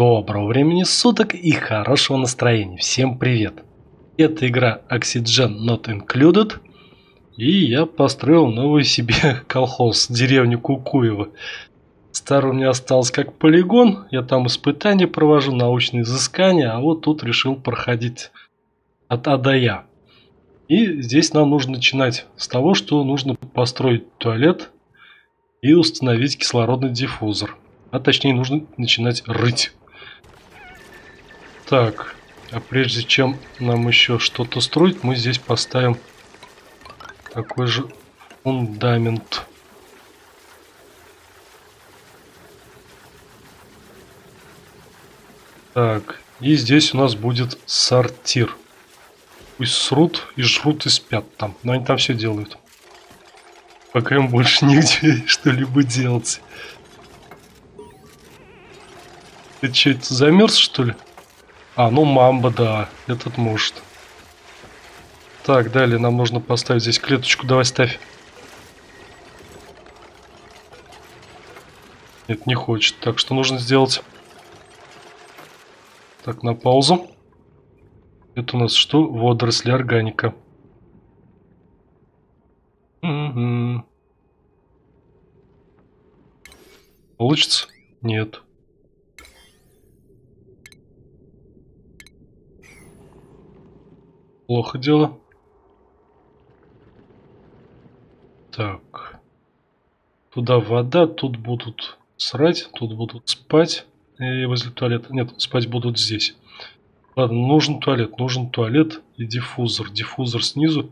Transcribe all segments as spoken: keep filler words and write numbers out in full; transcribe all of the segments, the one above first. Доброго времени суток и хорошего настроения. Всем привет. Это игра Oxygen Not Included. И я построил новый себе колхоз, деревню Кукуева. Старый у меня остался как полигон. Я там испытания провожу, научные изыскания. А вот тут решил проходить от А до Я. И здесь нам нужно начинать с того, что нужно построить туалет и установить кислородный диффузор. А точнее нужно начинать рыть. Так, а прежде чем нам еще что-то строить, мы здесь поставим такой же фундамент. Так, и здесь у нас будет сортир. Пусть срут и жрут и спят там, но они там все делают. Пока им больше нигде что-либо делать. Ты что, это замерз, что ли? А, ну мамба, да, этот может. Так, далее нам нужно поставить здесь клеточку. Давай ставь. Нет, не хочет. Так, что нужно сделать? Так, на паузу. Это у нас что? Водоросли, органика. Угу. Получится? Нет. Плохо дело. Так. Туда вода, тут будут срать, тут будут спать. И возле туалета. Нет, спать будут здесь. Ладно, нужен туалет, нужен туалет и диффузор. Диффузор снизу.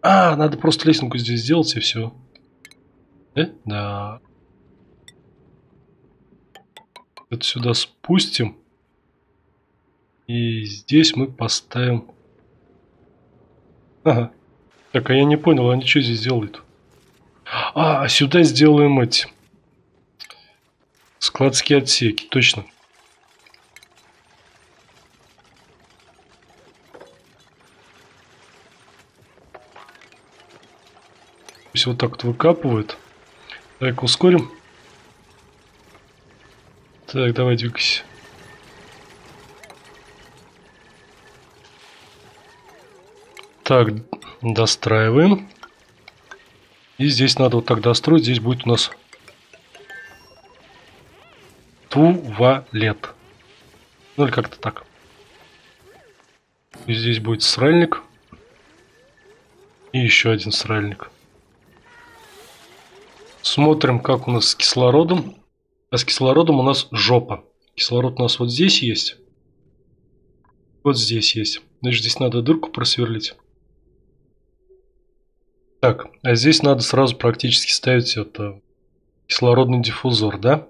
А, надо просто лесенку здесь сделать и все. Да? Да. Это сюда спустим. И здесь мы поставим... Ага. Так, а я не понял, они что здесь делают? А, сюда сделаем эти складские отсеки, точно. Пусть вот так вот выкапывает. Давай-ка ускорим. Так, давай двигайся. Так, достраиваем. И здесь надо вот так достроить. Здесь будет у нас туалет. Ну или как-то так. И здесь будет сральник. И еще один сральник. Смотрим, как у нас с кислородом. А с кислородом у нас жопа. Кислород у нас вот здесь есть. Вот здесь есть. Значит, здесь надо дырку просверлить. Так, а здесь надо сразу практически ставить это, кислородный диффузор, да?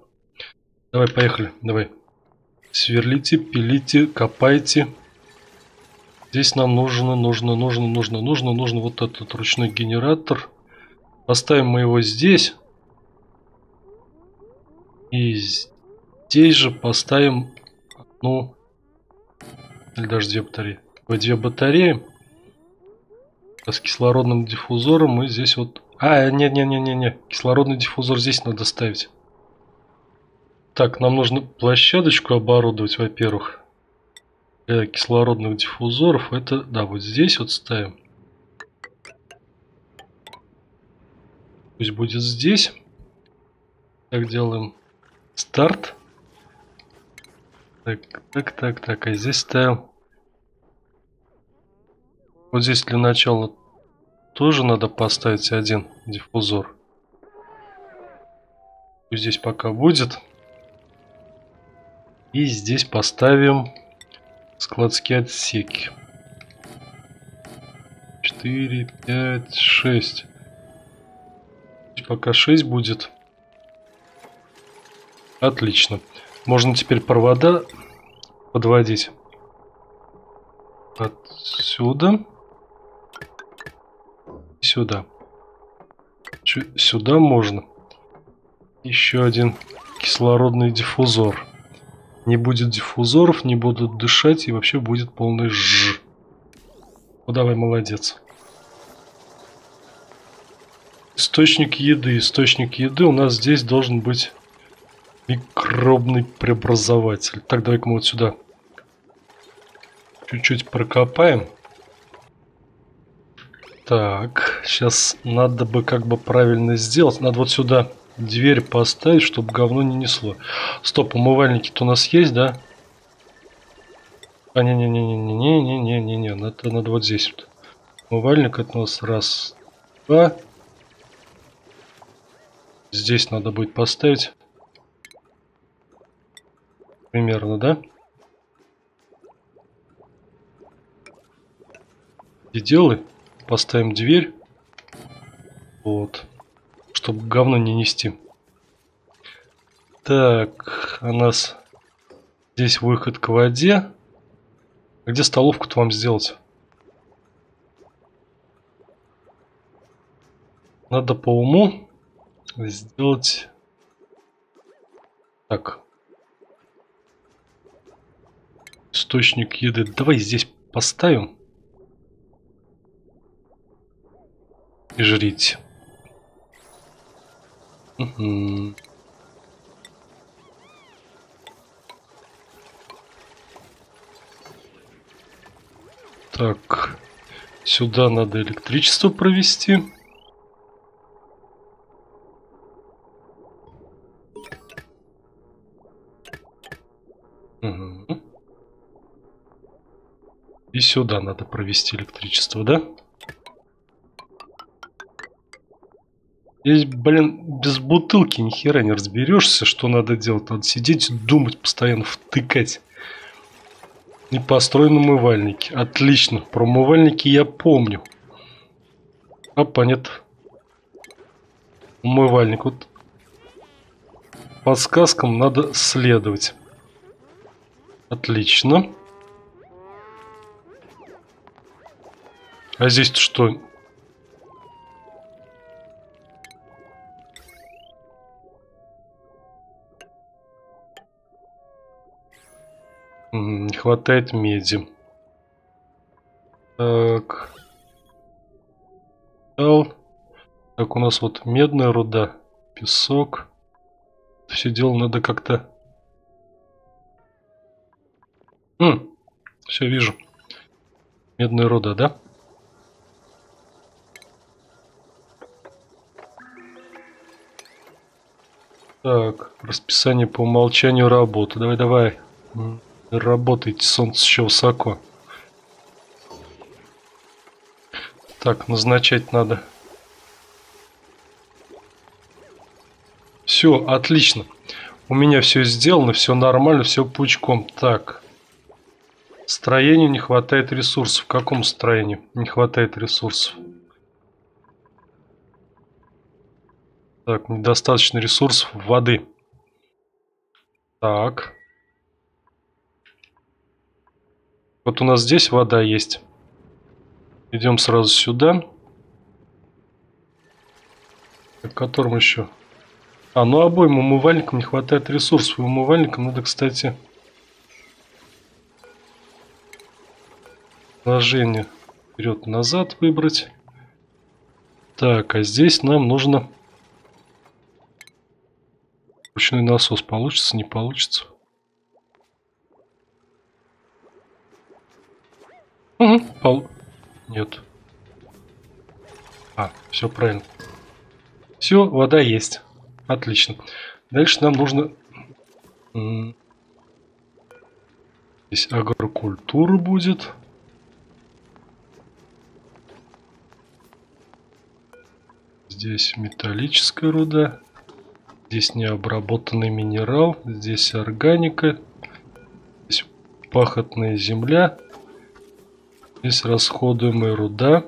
Давай, поехали, давай. Сверлите, пилите, копайте. Здесь нам нужно, нужно, нужно, нужно, нужно, нужно вот этот ручной генератор. Поставим мы его здесь. И здесь же поставим одну, или даже две батареи. Две батареи. С кислородным диффузором мы здесь вот... А, не-не-не-не-не. Кислородный диффузор здесь надо ставить. Так, нам нужно площадочку оборудовать, во-первых. Для кислородных диффузоров это... Да, вот здесь вот ставим. Пусть будет здесь. Так, делаем старт. Так, так, так, так. А здесь ставим... Вот здесь для начала тоже надо поставить один диффузор. Здесь пока будет. И здесь поставим складские отсеки. четыре, пять, шесть. Пока шесть будет. Отлично. Можно теперь провода подводить. Отсюда. Сюда. Ч- сюда можно. Еще один кислородный диффузор. Не будет диффузоров, не будут дышать и вообще будет полный жж. Ну давай, молодец. Источник еды. Источник еды у нас здесь должен быть Микробный преобразователь. Так, давай-ка мы вот сюда чуть-чуть прокопаем. Так, сейчас надо бы как бы правильно сделать. Надо вот сюда дверь поставить, чтобы говно не несло. Стоп, умывальники-то у нас есть, да? А, не-не-не-не-не-не-не-не-не. Это надо вот здесь вот. Умывальник от нас. Раз, два. Здесь надо будет поставить. Примерно, да? И делай. Поставим дверь. Вот. Чтобы говно не нести. Так. У нас здесь выход к воде. Где столовку-то вам сделать? Надо по уму сделать так. Источник еды. Давай здесь поставим. И жрите. Угу. Так, сюда надо электричество провести. Угу. И сюда надо провести электричество, да? Здесь, блин, без бутылки ни хера не разберешься, что надо делать. Надо сидеть, думать, постоянно втыкать. Не построен умывальник. Отлично. Про умывальники я помню. Опа, нет. Умывальник. Вот подсказкам надо следовать. Отлично. А здесь-то что? Не хватает меди. Так. Так, у нас вот медная руда, песок. Все дело надо как-то... Все вижу. Медная руда, да? Так, расписание по умолчанию работы. Давай, давай. Работайте, солнце еще высоко. Так, назначать надо. Все, отлично. У меня все сделано, все нормально, все пучком. Так. Строению не хватает ресурсов. В каком строению не хватает ресурсов? Так, недостаточно ресурсов воды. Так. Вот у нас здесь вода есть. Идем сразу сюда. К которому еще? А, ну обоим умывальникам не хватает ресурсов. И умывальникам надо, кстати, положение вперед-назад выбрать. Так, а здесь нам нужно... Ручной насос. Получится, не получится. Угу, пол... Нет. А, все правильно. Все, вода есть. Отлично. Дальше нам нужно... Здесь агрокультура будет. Здесь металлическая руда. Здесь необработанный минерал. Здесь органика. Здесь пахотная земля. Здесь расходуемая руда.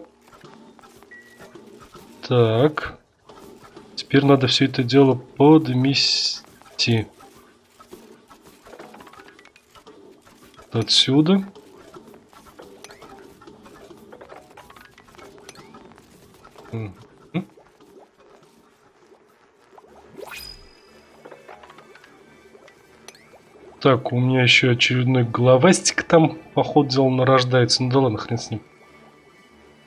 Так. Теперь надо все это дело подмести. Отсюда. Так, у меня еще очередной головастик там, по ходу дела, нарождается. Ну да ладно, хрен с ним.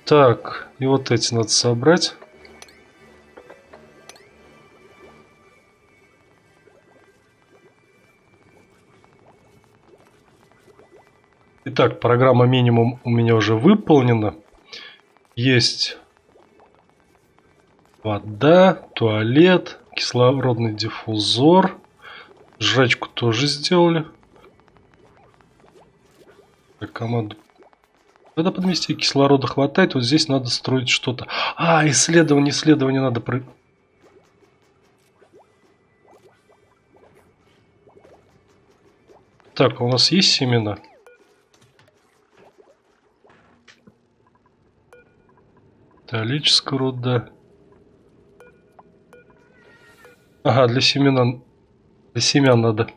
Так, и вот эти надо собрать. Итак, программа минимум у меня уже выполнена. Есть вода, туалет, кислородный диффузор. Жрачку тоже сделали. Так, команду. Надо подмести, кислорода хватает. Вот здесь надо строить что-то. А, исследование, исследование надо... Про... Так, у нас есть семена? Металлическая руда. Ага, для семена... Для семян надо.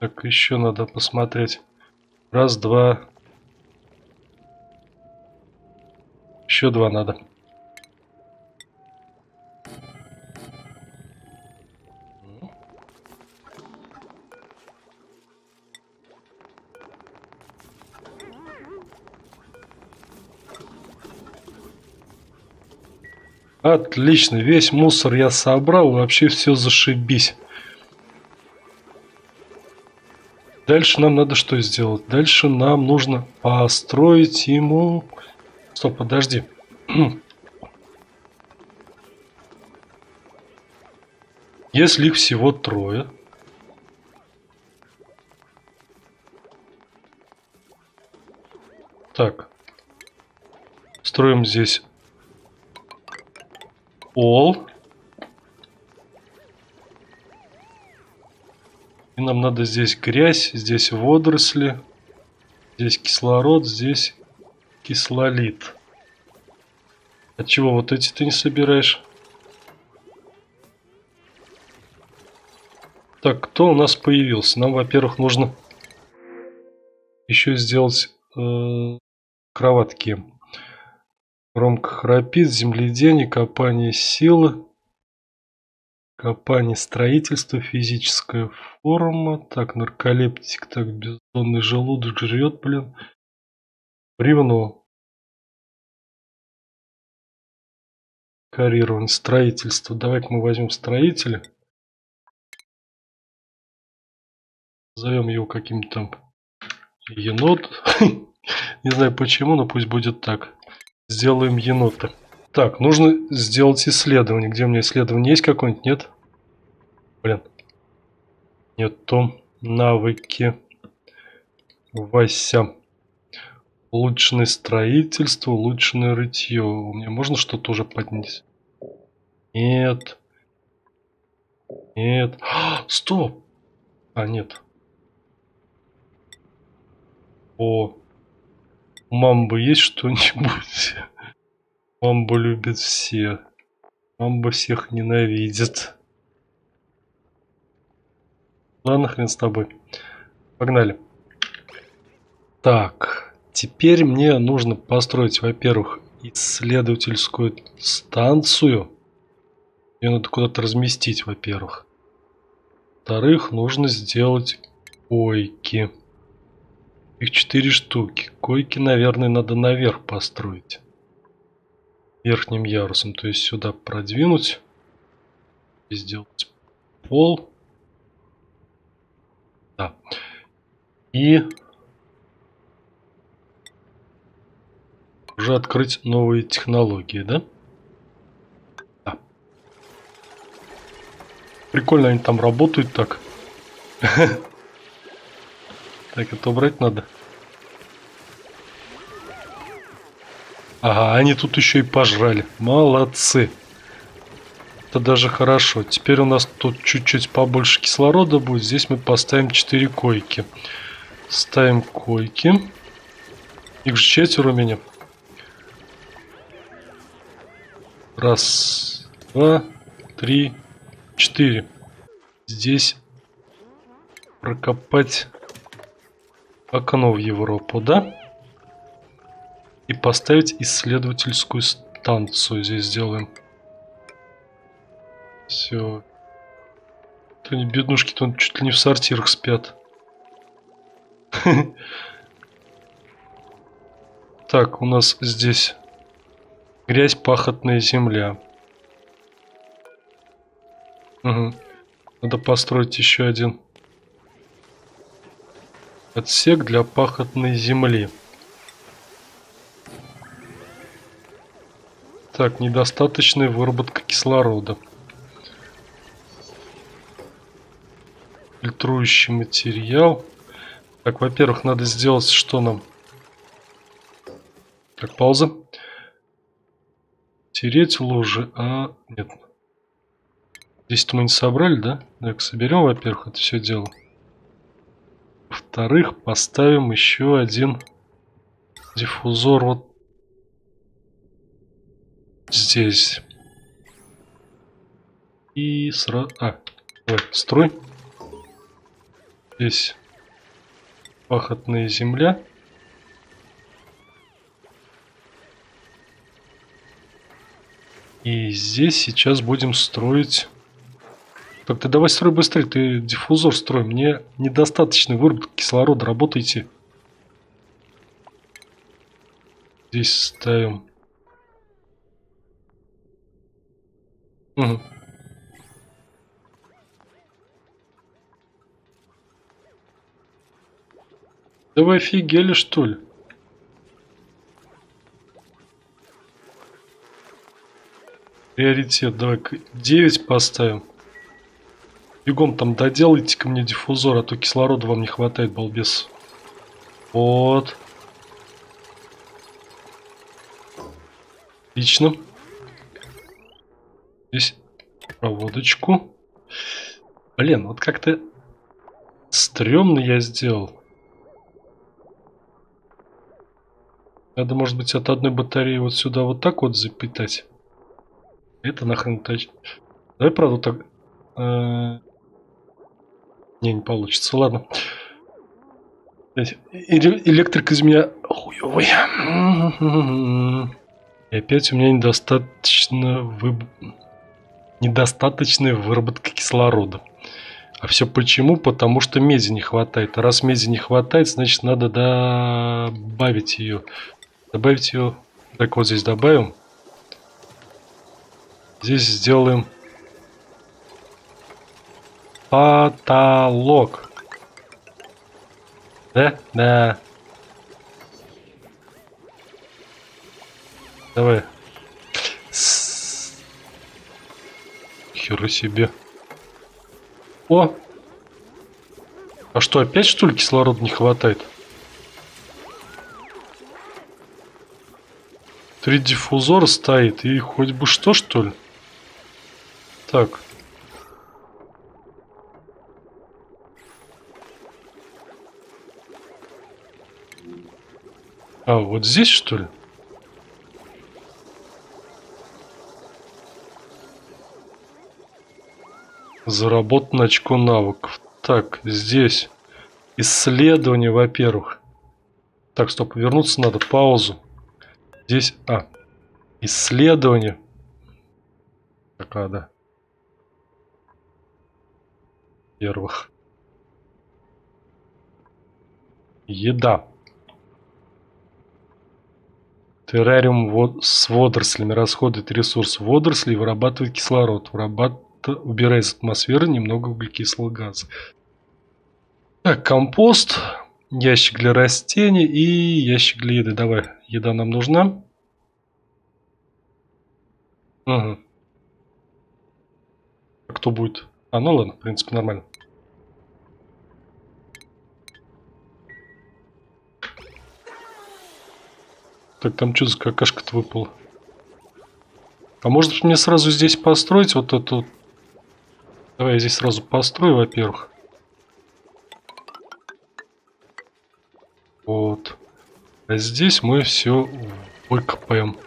Так, еще надо посмотреть. Раз, два. Еще два надо. Отлично, весь мусор я собрал, вообще все зашибись. Дальше нам надо что сделать? Дальше нам нужно построить ему... Стоп, подожди. Если их всего трое... Так. Строим здесь... Пол. И нам надо здесь грязь, здесь водоросли, здесь кислород, здесь кислолит. А чего вот эти ты не собираешь? Так, кто у нас появился? Нам, во-первых, нужно еще сделать э, кроватки. Громко храпит, земледение, копание силы, копание строительства, физическая форма. Так, нарколептик, так, бездонный желудок жрет, блин. Бревно. Карирование, строительство. Давай-ка мы возьмем строителя. Назовем его каким-то там енот. Не знаю почему, но пусть будет так. Сделаем енота. Так, нужно сделать исследование. Где у меня исследование? Есть какое-нибудь? Нет? Блин. Нету. Навыки. Вася. Улучшенное строительство, улучшенное рытье. У меня можно что-то уже поднять? Нет. Нет. А, стоп! А, нет. О. У мамбы есть что-нибудь? Мамба любит все. Мамба всех ненавидит. Ладно, хрен с тобой. Погнали. Так. Теперь мне нужно построить, во-первых, исследовательскую станцию. Ее надо куда-то разместить, во-первых. Во-вторых, нужно сделать койки. Их четыре штуки. Койки, наверное, надо наверх построить. Верхним ярусом. То есть сюда продвинуть. И сделать пол. Да. И уже открыть новые технологии, да? Да. Прикольно они там работают так. Так, это убрать надо. Ага, они тут еще и пожрали. Молодцы. Это даже хорошо. Теперь у нас тут чуть-чуть побольше кислорода будет. Здесь мы поставим четыре койки. Ставим койки. Их же четверо у меня. Раз, два, три, четыре. Здесь прокопать... окно в Европу, да? И поставить исследовательскую станцию здесь сделаем. Все. Беднушки там чуть ли не в сортирах спят. Так, у нас здесь грязь, пахотная земля. Надо построить еще один отсек для пахотной земли. Так, недостаточная выработка кислорода. Фильтрующий материал. Так, во-первых, надо сделать, что нам? Так, пауза. Тереть лужи. А, нет. Здесь-то мы не собрали, да? Так, соберем, во-первых, это все дело. Во-вторых, поставим еще один диффузор вот здесь. И сразу... А, давай, строй. Здесь пахотная земля. И здесь сейчас будем строить... Так, ты давай строй быстрее, ты диффузор строй. Мне недостаточно выработки кислорода, работайте. Здесь ставим. Угу. Да вы офигели, что ли? Приоритет, давай девять поставим. Бегом там доделайте ко мне диффузор, а то кислорода вам не хватает, балбес. Вот. Отлично. Здесь проводочку. Блин, вот как-то стрёмно я сделал. Надо, может быть, от одной батареи вот сюда вот так вот запитать. Это нахрен точно. Давай, правда, так... А... Не, не получится. Ладно. Электрик из меня хуёвый. И опять у меня недостаточно выб... недостаточная выработка кислорода. А все почему? Потому что меди не хватает. А раз меди не хватает, значит надо добавить ее. Добавить ее. Так, вот здесь добавим. Здесь сделаем потолок. Да? Да. Давай. Хера себе. О! А что, опять что ли кислорода не хватает? Три диффузора стоит и хоть бы что, что ли? Так. А, вот здесь, что ли? Заработано очко навыков. Так, здесь исследование, во-первых. Так, стоп, вернуться надо, паузу. Здесь, а, исследование. Так, а, да. Первых. Еда. Террариум вод с водорослями расходует ресурс водорослей и вырабатывает кислород. Вырабатывает, убирая из атмосферы немного углекислого газа. Так, компост, ящик для растений и ящик для еды. Давай, еда нам нужна. Угу. А кто будет? А, ну ладно, в принципе, нормально. Так, там что за какашка-то выпала? А может мне сразу здесь построить вот эту... Давай я здесь сразу построю, во-первых. Вот. А здесь мы все выкопаем.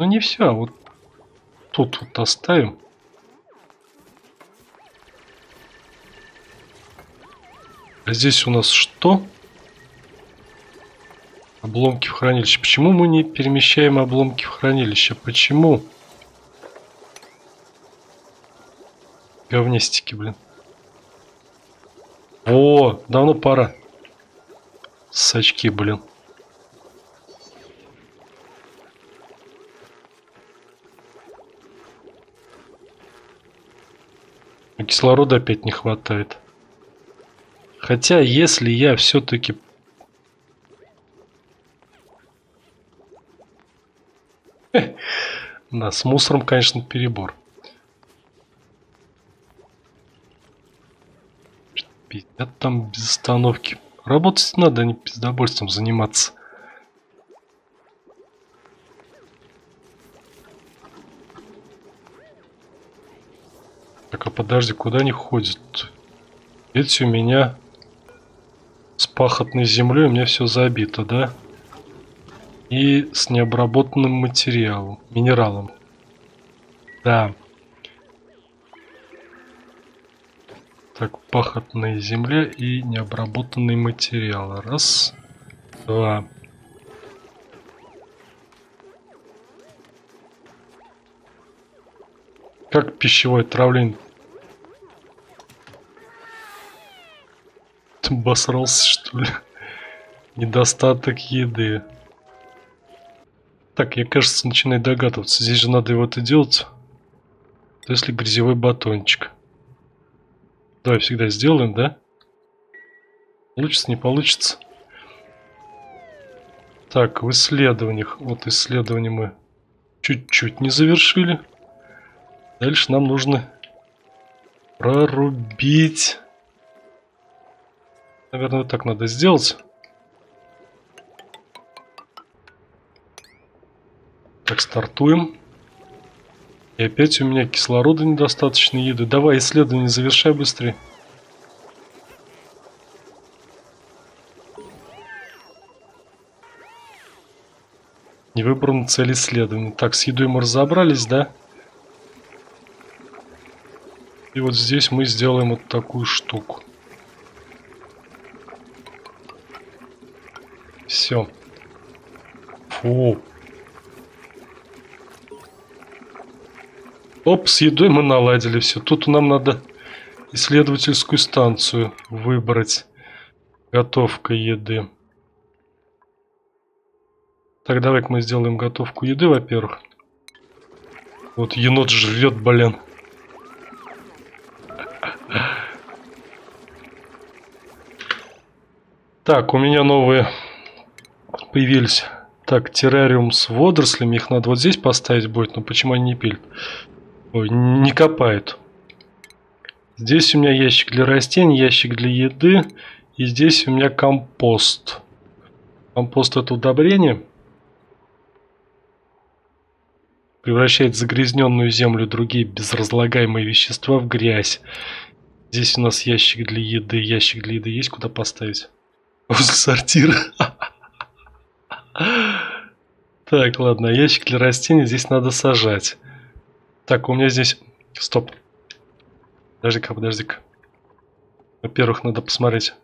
Ну не все, а вот тут вот оставим. А здесь у нас что? Обломки в хранилище. Почему мы не перемещаем обломки в хранилище? Почему? Говнистики, блин. О, давно пора. Сачки, блин. А кислорода опять не хватает. Хотя, если я все-таки... Да, с мусором, конечно, перебор. Я там без остановки. Работать надо, а не пиздобольством заниматься. Так, а подожди, куда они ходят? Ведь у меня с пахотной землей у меня все забито, да? И с необработанным материалом, минералом. Да. Так, пахотная земля и необработанные материалы. Раз, два. Как пищевое отравление? Ты обосрался, что ли? Недостаток еды. Так, я, кажется, начинаю догадываться. Здесь же надо его это делать. Если грязевой батончик. Давай всегда сделаем, да? Получится, не получится. Так, в исследованиях. Вот исследования мы чуть-чуть не завершили. Дальше нам нужно прорубить. Наверное, вот так надо сделать. Так, стартуем. И опять у меня кислорода недостаточно, еды. Давай, исследование завершай быстрее. Не выбрана цель исследования. Так, с едой мы разобрались, да? И вот здесь мы сделаем вот такую штуку. Все. Фу. Оп, с едой мы наладили все. Тут нам надо исследовательскую станцию выбрать. Готовка еды. Так, давай-ка мы сделаем готовку еды, во-первых. Вот енот жрет, блин. Так, у меня новые появились. Так, террариум с водорослями. Их надо вот здесь поставить будет, но почему они не пилят? Ой, не копают. Здесь у меня ящик для растений, ящик для еды. И здесь у меня компост. Компост — это удобрение. Превращает загрязненную землю и другие безразлагаемые вещества в грязь. Здесь у нас ящик для еды. Ящик для еды есть куда поставить? Возле сортира. Так, ладно. Ящик для растений здесь надо сажать. Так, у меня здесь... Стоп. Подожди-ка, подожди-ка. Во-первых, надо посмотреть.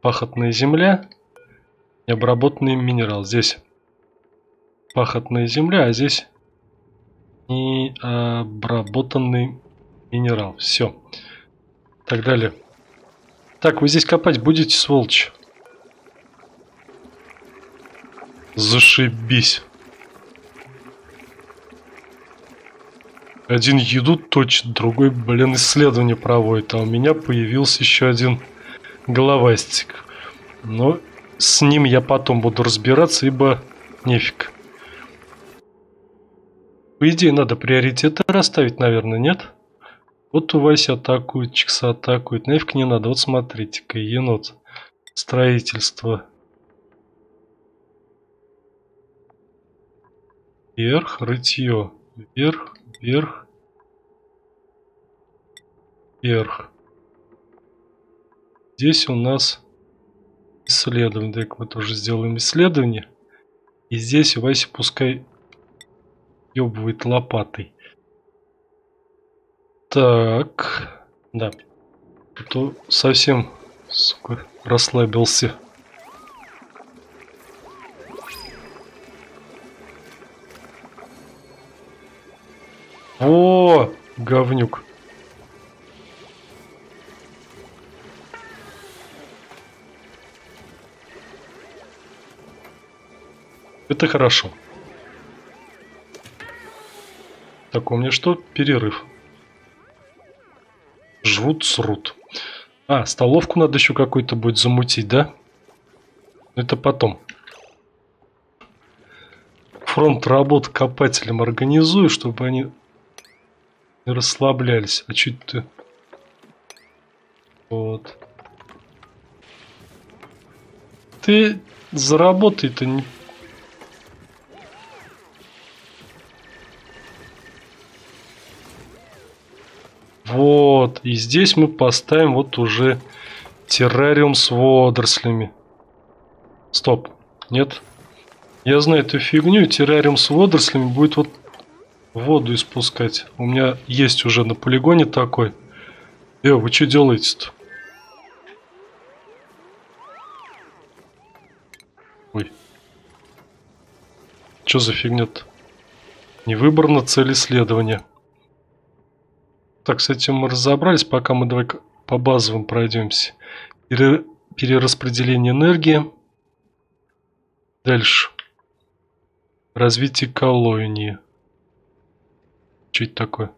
Пахотная земля. Необработанный минерал. Здесь пахотная земля, а здесь необработанный минерал. Все. Так, далее. Так, вы здесь копать будете, сволочь? Зашибись. Один еду точит, другой, блин, исследование проводит. А у меня появился еще один головастик. Но с ним я потом буду разбираться, ибо нефиг. По идее, надо приоритеты расставить, наверное, нет? Вот у Вася атакует, Чикса атакует. Нафиг не надо. Вот смотрите-ка, енот. Строительство. Вверх, рытье. Вверх. Вверх. Вверх. Здесь у нас исследование. Так, мы тоже сделаем исследование. И здесь Вася пускай ёбывает лопатой. Так. Да. А то совсем, сука, расслабился. О, говнюк. Это хорошо. Так, у меня что? Перерыв. срут, срут. А, столовку надо еще какую-то будет замутить, да? Это потом. Фронт работ копателям организую, чтобы они не расслаблялись. А чуть ты... Вот. Ты заработай-то не... Вот, и здесь мы поставим вот уже террариум с водорослями. Стоп, нет. Я знаю эту фигню, террариум с водорослями будет вот воду испускать. У меня есть уже на полигоне такой. Э, вы что делаете-то? Ой. Что за фигня-то? Не выбрана цель исследования. Так, с этим мы разобрались, пока мы давай по базовым пройдемся. Пере... Перераспределение энергии. Дальше. Развитие колонии. Что это такое?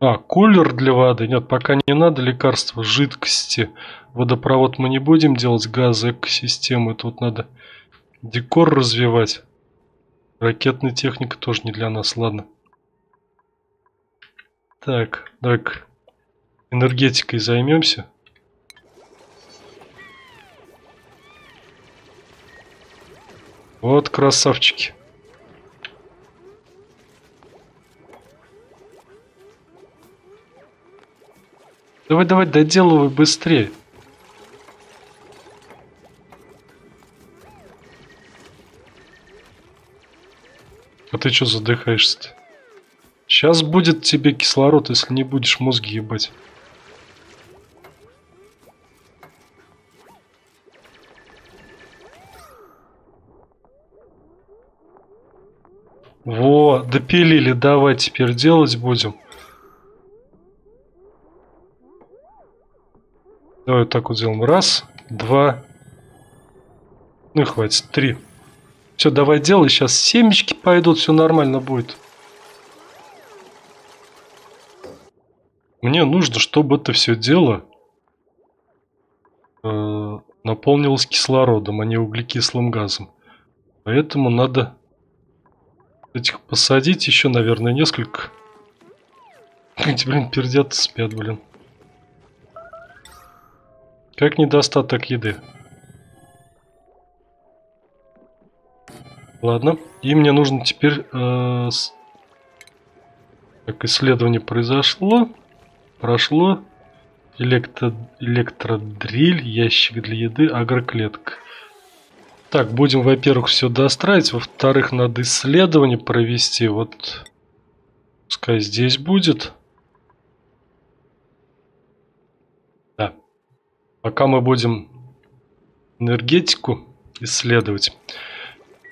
А, кулер для воды. Нет, пока не надо. Лекарства, жидкости. Водопровод мы не будем делать. Газы, экосистемы. Тут надо декор развивать. Ракетная техника тоже не для нас. Ладно. Так, так, энергетикой займемся. Вот красавчики. Давай, давай, доделывай быстрее. А ты что задыхаешься-то? Сейчас будет тебе кислород, если не будешь мозги ебать. Во, допилили, давай теперь делать будем. Давай вот так вот делаем. Раз, два. Ну и хватит, три. Все, давай делай, сейчас семечки пойдут, все нормально будет. Мне нужно, чтобы это все дело э, наполнилось кислородом, а не углекислым газом. Поэтому надо этих посадить еще, наверное, несколько. Эти, блин, пердят спят, блин. Как недостаток еды. Ладно. И мне нужно теперь... Э, с... Так, исследование произошло. Прошло. Электро... Электродриль, ящик для еды, агроклетка. Так, будем, во-первых, все достраивать. Во-вторых, надо исследование провести. Вот, пускай здесь будет. Да. Пока мы будем энергетику исследовать.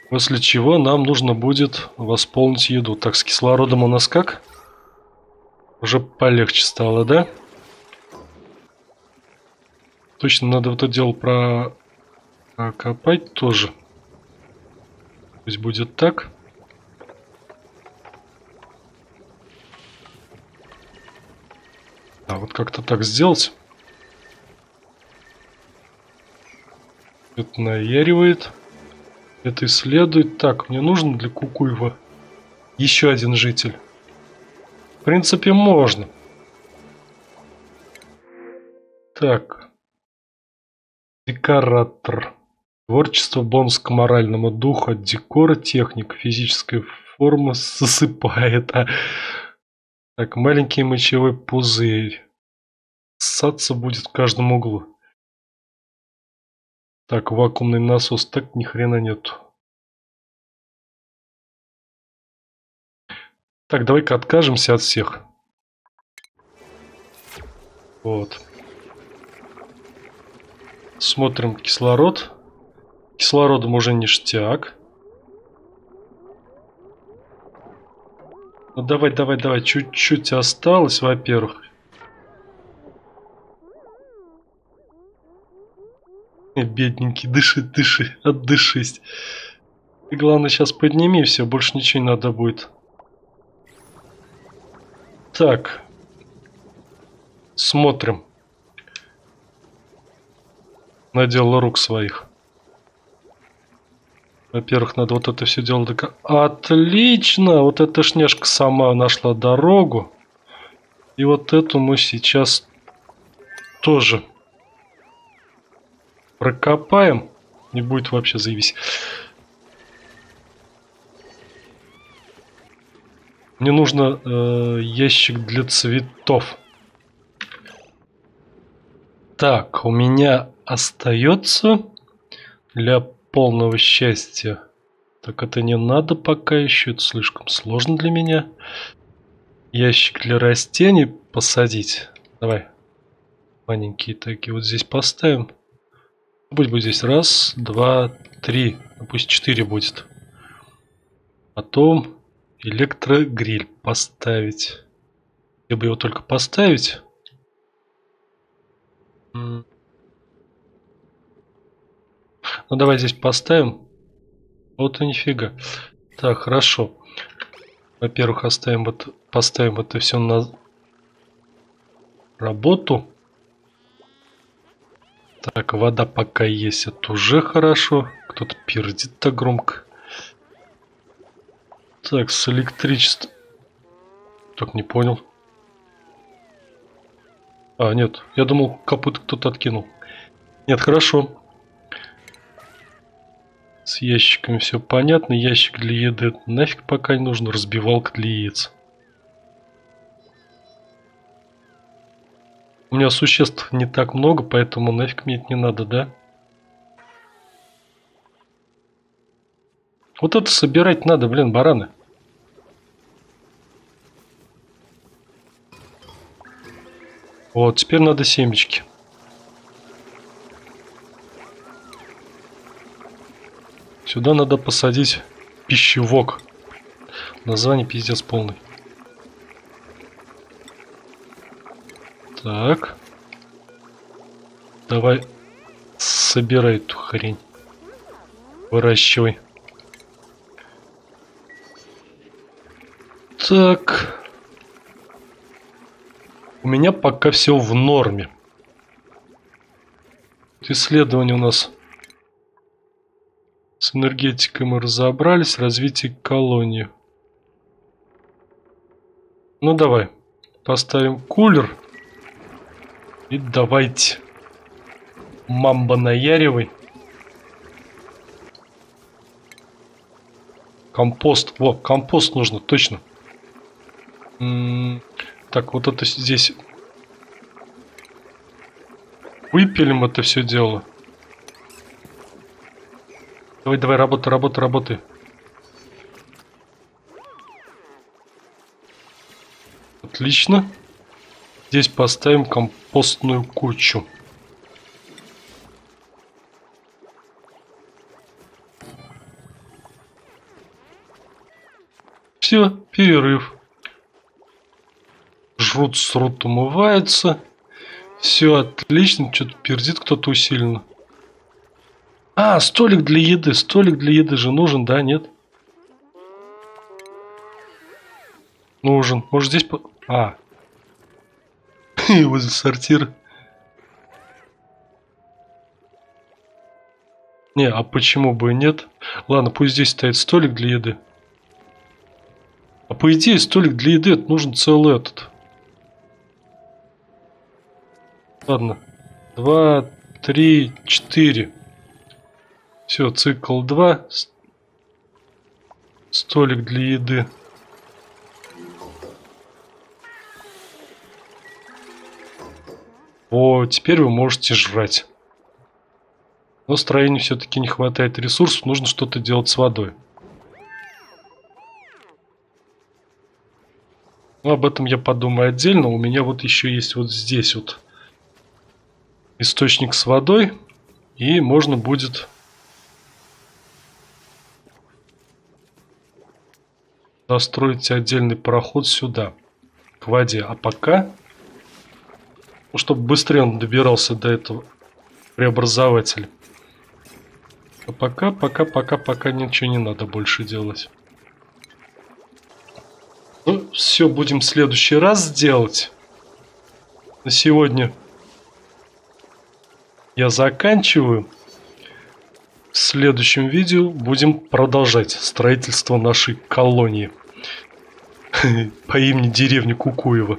После чего нам нужно будет восполнить еду. Так, с кислородом у нас как? Уже полегче стало, да? Точно надо вот это дело про... прокопать тоже. Пусть будет так. А вот как-то так сделать. Это наяривает. Это исследует. Так, мне нужен для Кукуева еще один житель. В принципе, можно. Так. Декоратор. Творчество, бонус к моральному духу, декора, техник, физическая форма засыпает. А... Так, маленький мочевой пузырь. Ссаться будет в каждом углу. Так, вакуумный насос. Так, ни хрена нету. Так, давай-ка откажемся от всех. Вот. Смотрим кислород. Кислородом уже ништяк. Ну давай, давай, давай. Чуть-чуть осталось, во-первых. Бедненький, дыши, дыши, отдышись. И главное, сейчас подними все, больше ничего не надо будет. Так, Смотрим. Надел рук своих. Во-первых, надо вот это все дело. Отлично! Вот эта шнежка сама нашла дорогу. И вот эту мы сейчас тоже прокопаем. Не будет вообще заявись. Мне нужно э, ящик для цветов. Так, у меня остается для полного счастья. Так, это не надо пока еще, это слишком сложно для меня. Ящик для растений посадить. Давай. Маленькие такие вот здесь поставим. Пусть будет здесь раз, два, три. Пусть четыре будет. Потом электрогриль поставить. Я бы его только поставить. Ну давай здесь поставим. Вот и нифига. Так, хорошо. Во-первых, оставим вот, поставим это все на работу. Так, вода пока есть, это уже хорошо. Кто-то пердит так громко. Так, с электричеством. Так, не понял. А, нет, я думал, копыт кто-то откинул. Нет, хорошо. С ящиками все понятно. Ящик для еды нафиг пока не нужен. Разбивалка для яиц. У меня существ не так много, поэтому нафиг мне это не надо, да? Вот это собирать надо, блин, бараны. Вот, теперь надо семечки. Сюда надо посадить пищевок. Название пиздец полный. Так. Давай собирай эту хрень. Выращивай. Так. У меня пока все в норме. Исследование у нас. С энергетикой мы разобрались. Развитие колонии. Ну давай. Поставим кулер. И давайте. Мамба наяривай. Компост. Во, компост нужно, точно. М-м- так, вот это здесь. Выпилим это все дело. Давай, давай, работай, работай, работай. Отлично. Здесь поставим компостную кучу. Все, перерыв. Жрут, срут, умываются. Все отлично. Что-то пердит кто-то усиленно. А, столик для еды. Столик для еды же нужен, да, нет? Нужен. Может здесь... По... А. Возле сортира. Не, а почему бы и нет? Ладно, пусть здесь стоит столик для еды. А по идее столик для еды это нужен целый этот. Ладно. Два, три, четыре. Все, цикл два. Столик для еды. О, теперь вы можете жрать. Но строению все-таки не хватает ресурсов. Нужно что-то делать с водой. Но об этом я подумаю отдельно. У меня вот еще есть вот здесь вот источник с водой. И можно будет... Достроить отдельный пароход сюда. К воде. А пока... Ну, чтобы быстрее он добирался до этого преобразователя. А пока, пока, пока, пока ничего не надо больше делать. Ну, все будем в следующий раз делать. на сегодня я заканчиваю. В следующем видео будем продолжать строительство нашей колонии по имени деревни Кукуева.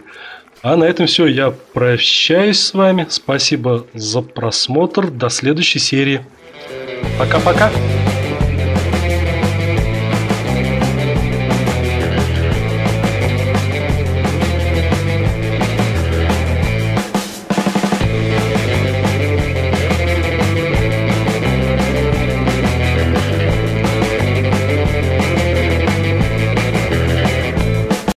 А на этом все. Я прощаюсь с вами. Спасибо за просмотр. До следующей серии. Пока-пока.